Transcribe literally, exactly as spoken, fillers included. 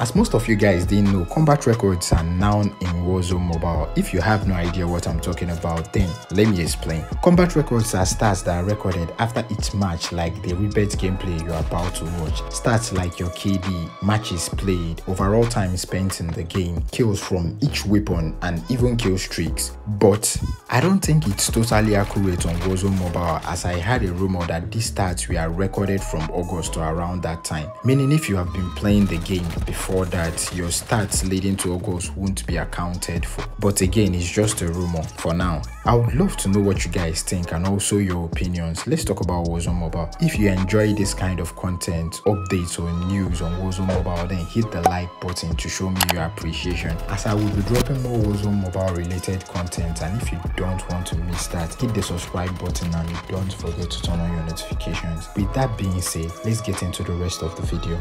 As most of you guys didn't know, combat records are now in Warzone Mobile. If you have no idea what I'm talking about, then let me explain. Combat records are stats that are recorded after each match, like the rebate gameplay you're about to watch. Stats like your K D, matches played, overall time spent in the game, kills from each weapon, and even kill streaks. But I don't think it's totally accurate on Warzone Mobile, as I heard a rumor that these stats were recorded from August to around that time, meaning if you have been playing the game before that, your stats leading to goals won't be accounted for. But again, it's just a rumor for now. I would love to know what you guys think and also your opinions. Let's talk about Warzone Mobile. If you enjoy this kind of content, updates or news on Warzone Mobile, then hit the like button to show me your appreciation, as I will be dropping more Warzone Mobile related content. And if you don't want to miss that, hit the subscribe button and don't forget to turn on your notifications. With that being said, let's get into the rest of the video.